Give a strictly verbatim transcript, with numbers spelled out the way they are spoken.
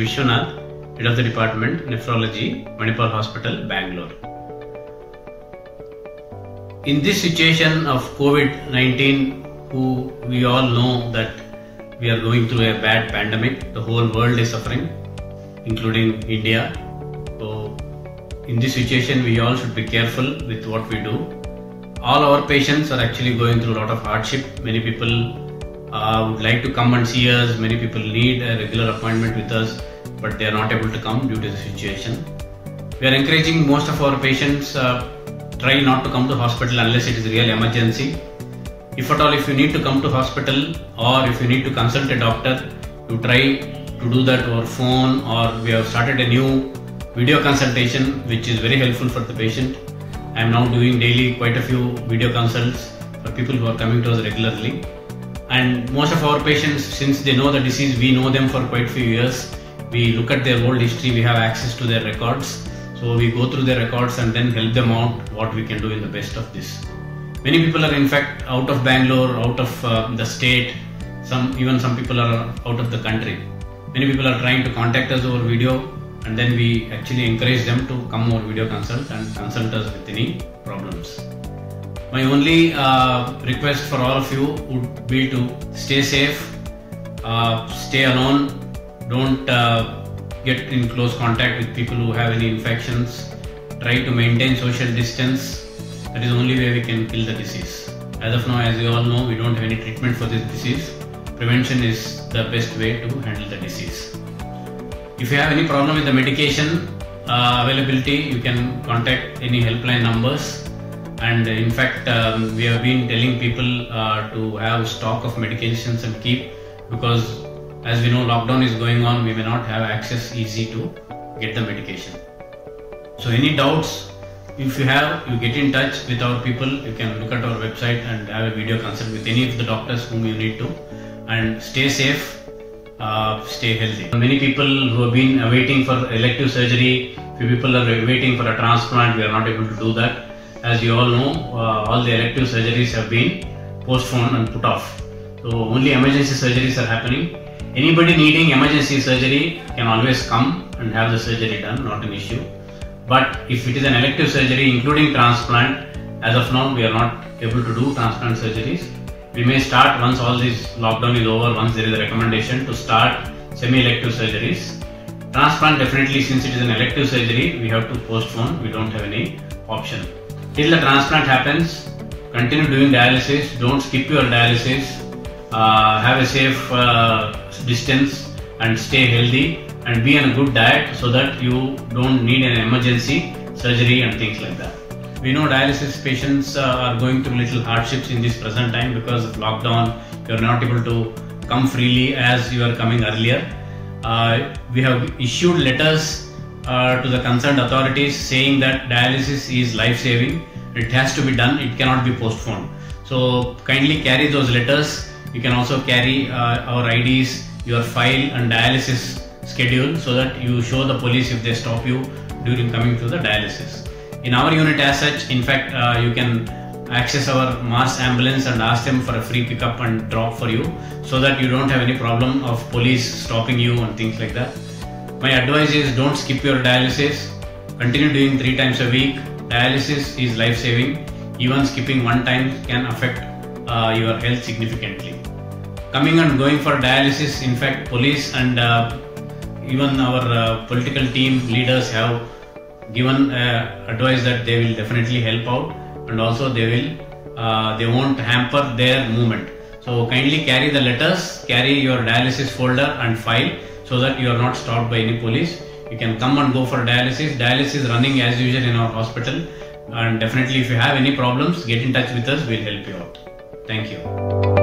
Vishwanath, Head of the Department, Nephrology, Manipal Hospital, Bangalore. In this situation of COVID nineteen, who we all know that we are going through a bad pandemic, the whole world is suffering, including India. So, in this situation, we all should be careful with what we do. All our patients are actually going through a lot of hardship. Many people uh, would like to come and see us. Many people need a regular appointment with us, but they are not able to come due to the situation. We are encouraging most of our patients uh, try not to come to hospital unless it is a real emergency. If at all, if you need to come to hospital or if you need to consult a doctor, you try to do that over phone, or we have started a new video consultation which is very helpful for the patient. I am now doing daily quite a few video consults for people who are coming to us regularly. And most of our patients, since they know the disease, we know them for quite a few years. We look at their old history, we have access to their records. So we go through their records and then help them out what we can do in the best of this. Many people are in fact out of Bangalore, out of uh, the state, some even some people are out of the country. Many people are trying to contact us over video, and then we actually encourage them to come over video consult and consult us with any problems. My only uh, request for all of you would be to stay safe, uh, stay alone, don't uh, get in close contact with people who have any infections, try to maintain social distance. That is the only way we can kill the disease. As of now, as you all know, we don't have any treatment for this disease. Prevention is the best way to handle the disease. If you have any problem with the medication uh, availability, you can contact any helpline numbers. And in fact, um, we have been telling people uh, to have stock of medications and keep, because as we know, lockdown is going on, we may not have access easy to get the medication. So any doubts, if you have, you get in touch with our people. You can look at our website and have a video consult with any of the doctors whom you need to. And stay safe, uh, stay healthy. Many people who have been waiting for elective surgery, few people are waiting for a transplant, we are not able to do that. As you all know, uh, all the elective surgeries have been postponed and put off. So only emergency surgeries are happening. Anybody needing emergency surgery can always come and have the surgery done, not an issue. But if it is an elective surgery including transplant, as of now we are not able to do transplant surgeries. We may start once all this lockdown is over, once there is a recommendation to start semi-elective surgeries. Transplant definitely, since it is an elective surgery, we have to postpone, we don't have any option. Till the transplant happens, continue doing dialysis, don't skip your dialysis, uh, have a safe uh, distance and stay healthy. And be on a good diet so that you don't need an emergency surgery and things like that. We know dialysis patients uh, are going through little hardships in this present time because of lockdown. You are not able to come freely as you are coming earlier. Uh, we have issued letters uh, to the concerned authorities saying that dialysis is life-saving. It has to be done. It cannot be postponed. So kindly carry those letters. You can also carry uh, our I Ds, your file and dialysis schedule, so that you show the police if they stop you during coming to the dialysis. In our unit as such, in fact, uh, you can access our mass ambulance and ask them for a free pickup and drop for you, so that you don't have any problem of police stopping you and things like that. My advice is don't skip your dialysis. Continue doing three times a week. Dialysis is life-saving. Even skipping one time can affect uh, your health significantly. Coming and going for dialysis, in fact, police and uh, even our uh, political team leaders have given uh, advice that they will definitely help out, and also they will uh, they won't hamper their movement. So kindly carry the letters, carry your dialysis folder and file, so that you are not stopped by any police. You can come and go for dialysis. Dialysis is running as usual in our hospital, and definitely if you have any problems, get in touch with us, we'll help you out. Thank you.